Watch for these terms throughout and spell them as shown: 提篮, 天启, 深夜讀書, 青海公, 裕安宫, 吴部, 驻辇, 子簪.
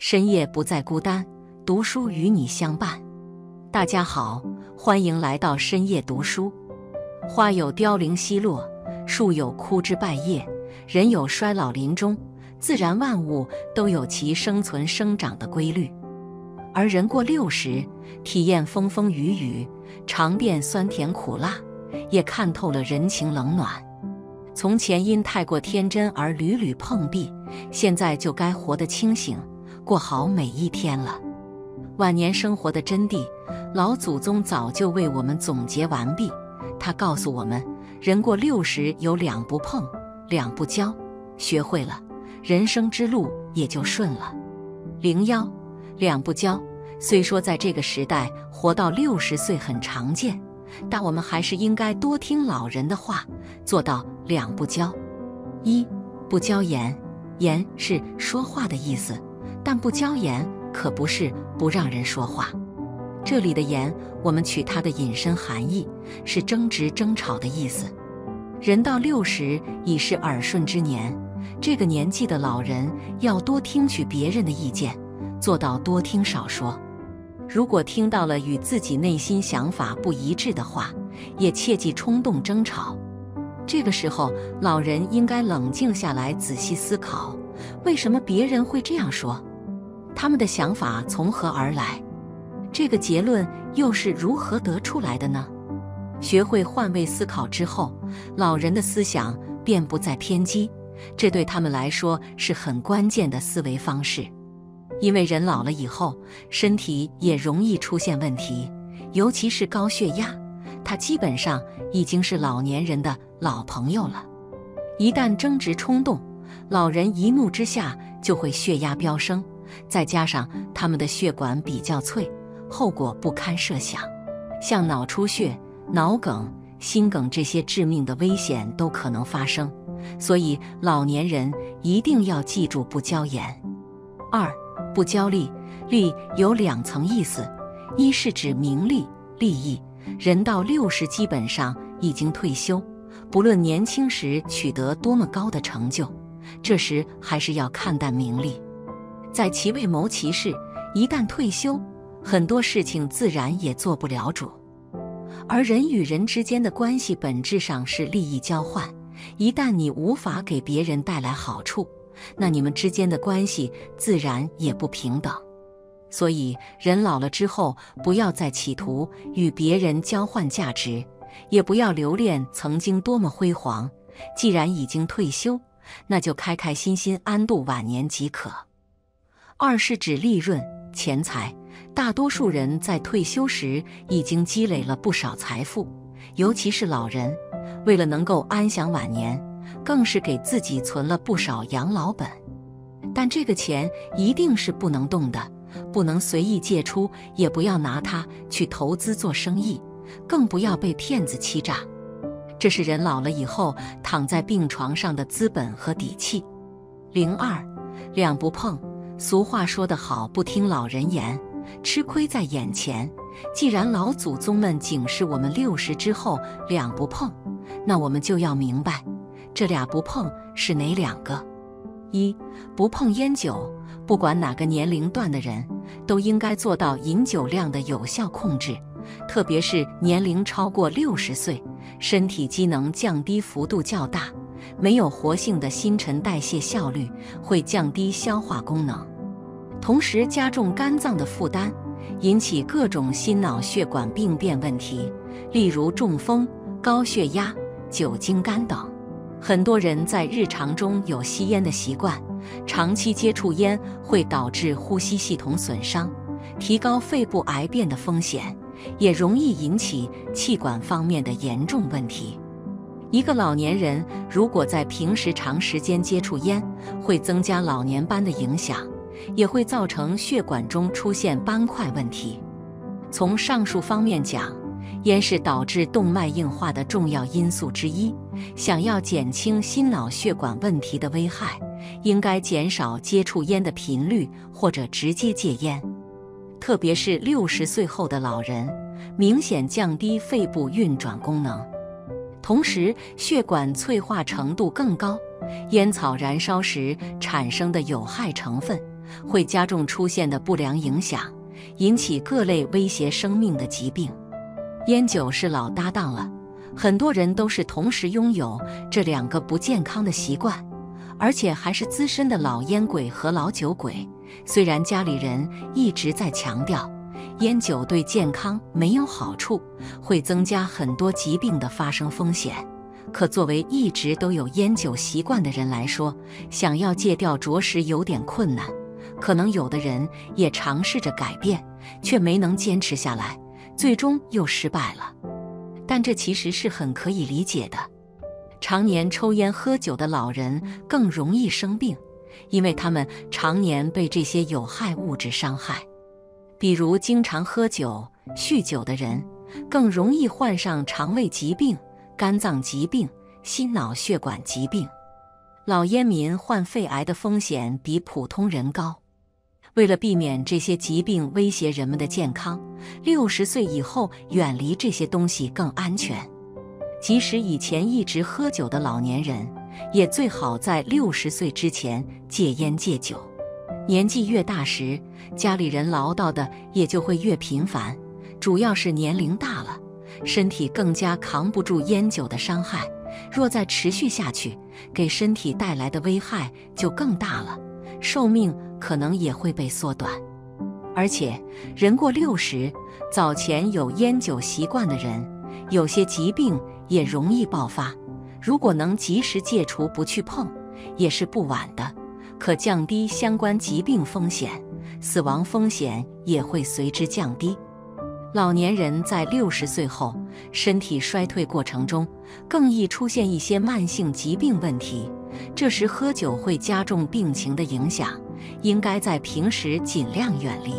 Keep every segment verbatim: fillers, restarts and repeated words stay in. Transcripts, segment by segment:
深夜不再孤单，读书与你相伴。大家好，欢迎来到深夜读书。花有凋零稀落，树有枯枝败叶，人有衰老临终，自然万物都有其生存生长的规律。而人过六十，体验风风雨雨，尝遍酸甜苦辣，也看透了人情冷暖。从前因太过天真而屡屡碰壁，现在就该活得清醒，过好每一天了。晚年生活的真谛，老祖宗早就为我们总结完毕。他告诉我们，人过六十有两不碰，两不交，学会了，人生之路也就顺了。零幺，两不交，虽说在这个时代活到六十岁很常见，但我们还是应该多听老人的话，做到两不交。一，不交言，言是说话的意思，但不交言可不是不让人说话。这里的言，我们取它的引申含义，是争执争吵的意思。人到六十已是耳顺之年，这个年纪的老人要多听取别人的意见，做到多听少说。如果听到了与自己内心想法不一致的话，也切忌冲动争吵。这个时候，老人应该冷静下来，仔细思考，为什么别人会这样说？他们的想法从何而来？这个结论又是如何得出来的呢？学会换位思考之后，老人的思想便不再偏激，这对他们来说是很关键的思维方式。因为人老了以后，身体也容易出现问题，尤其是高血压，它基本上已经是老年人的老朋友了。一旦争执冲动，老人一怒之下就会血压飙升，再加上他们的血管比较脆，后果不堪设想，像脑出血、脑梗、心梗这些致命的危险都可能发生，所以老年人一定要记住不交言。二，不交利，利有两层意思，一是指名利、利益，人到六十基本上已经退休，不论年轻时取得多么高的成就，这时还是要看淡名利。在其位谋其事，一旦退休，很多事情自然也做不了主。而人与人之间的关系本质上是利益交换，一旦你无法给别人带来好处，那你们之间的关系自然也不平等。所以人老了之后，不要再企图与别人交换价值，也不要留恋曾经多么辉煌，既然已经退休，那就开开心心安度晚年即可。二是指利润、钱财，大多数人在退休时已经积累了不少财富，尤其是老人，为了能够安享晚年，更是给自己存了不少养老本，但这个钱一定是不能动的，不能随意借出，也不要拿它去投资做生意，更不要被骗子欺诈。这是人老了以后躺在病床上的资本和底气。零二，两不碰，俗话说得好，不听老人言，吃亏在眼前。既然老祖宗们警示我们六十之后两不碰，那我们就要明白这俩不碰是哪两个。一，不碰烟酒，不管哪个年龄段的人都应该做到饮酒量的有效控制，特别是年龄超过六十岁，身体机能降低幅度较大，没有活性的新陈代谢效率，会降低消化功能，同时加重肝脏的负担，引起各种心脑血管病变问题，例如中风、高血压、酒精肝等。很多人在日常中有吸烟的习惯，长期接触烟会导致呼吸系统损伤，提高肺部癌变的风险，也容易引起气管方面的严重问题。一个老年人如果在平时长时间接触烟，会增加老年斑的影响，也会造成血管中出现斑块问题。从上述方面讲，烟是导致动脉硬化的重要因素之一，想要减轻心脑血管问题的危害，应该减少接触烟的频率，或者直接戒烟。特别是六十岁后的老人，明显降低肺部运转功能，同时血管脆化程度更高，烟草燃烧时产生的有害成分会加重出现的不良影响，引起各类威胁生命的疾病。烟酒是老搭档了，很多人都是同时拥有这两个不健康的习惯，而且还是资深的老烟鬼和老酒鬼。虽然家里人一直在强调烟酒对健康没有好处，会增加很多疾病的发生风险，可作为一直都有烟酒习惯的人来说，想要戒掉着实有点困难。可能有的人也尝试着改变，却没能坚持下来，最终又失败了。但这其实是很可以理解的。常年抽烟喝酒的老人更容易生病，因为他们常年被这些有害物质伤害。比如经常喝酒、酗酒的人更容易患上肠胃疾病、肝脏疾病、心脑血管疾病。老烟民患肺癌的风险比普通人高。为了避免这些疾病威胁人们的健康，六十岁以后远离这些东西更安全。即使以前一直喝酒的老年人，也最好在六十岁之前戒烟戒酒。年纪越大时，家里人唠叨的也就会越频繁，主要是年龄大了，身体更加扛不住烟酒的伤害，若再持续下去，给身体带来的危害就更大了，寿命可能也会被缩短。而且人过六十，早前有烟酒习惯的人，有些疾病也容易爆发，如果能及时戒除不去碰，也是不晚的，可降低相关疾病风险，死亡风险也会随之降低。老年人在六十岁后，身体衰退过程中更易出现一些慢性疾病问题，这时喝酒会加重病情的影响，应该在平时尽量远离。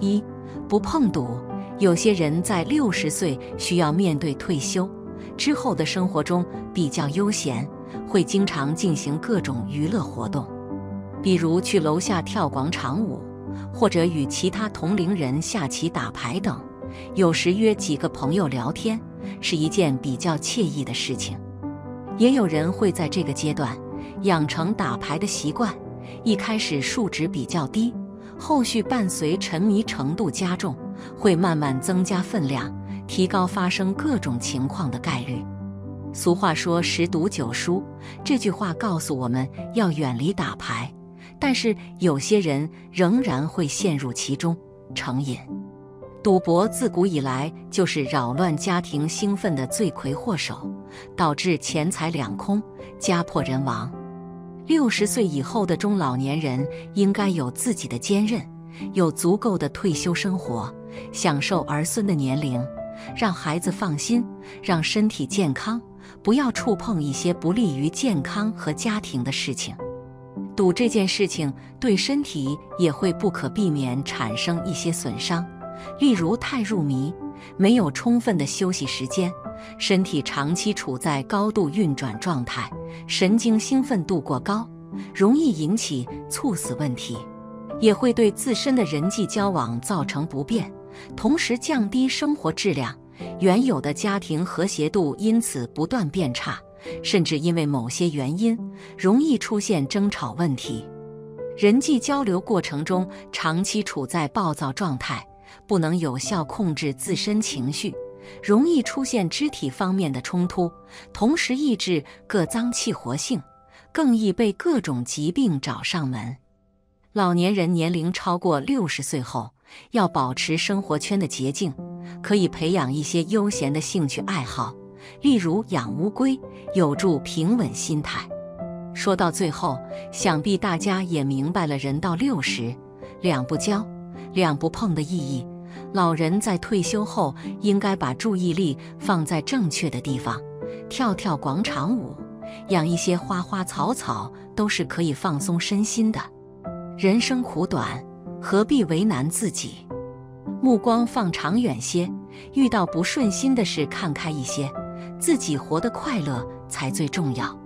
一、不碰赌。有些人在六十岁需要面对退休，之后的生活中比较悠闲，会经常进行各种娱乐活动，比如去楼下跳广场舞，或者与其他同龄人下棋打牌等，有时约几个朋友聊天，是一件比较惬意的事情。也有人会在这个阶段养成打牌的习惯，一开始数值比较低，后续伴随沉迷程度加重，会慢慢增加分量，提高发生各种情况的概率。俗话说十赌九输，这句话告诉我们要远离打牌，但是有些人仍然会陷入其中，成瘾。赌博自古以来就是扰乱家庭兴奋的罪魁祸首，导致钱财两空，家破人亡。六十岁以后的中老年人应该有自己的坚韧，有足够的退休生活，享受儿孙的年龄，让孩子放心，让身体健康，不要触碰一些不利于健康和家庭的事情。赌这件事情对身体也会不可避免产生一些损伤，例如太入迷，没有充分的休息时间，身体长期处在高度运转状态，神经兴奋度过高，容易引起猝死问题，也会对自身的人际交往造成不便，同时降低生活质量，原有的家庭和谐度因此不断变差，甚至因为某些原因容易出现争吵问题。人际交流过程中长期处在暴躁状态，不能有效控制自身情绪，容易出现肢体方面的冲突，同时抑制各脏器活性，更易被各种疾病找上门。老年人年龄超过六十岁后，要保持生活圈的洁净，可以培养一些悠闲的兴趣爱好，例如养乌龟，有助平稳心态。说到最后，想必大家也明白了人到六十，两不交，两不碰的意义。老人在退休后应该把注意力放在正确的地方，跳跳广场舞，养一些花花草草，都是可以放松身心的。人生苦短，何必为难自己？目光放长远些，遇到不顺心的事看开一些，自己活得快乐才最重要。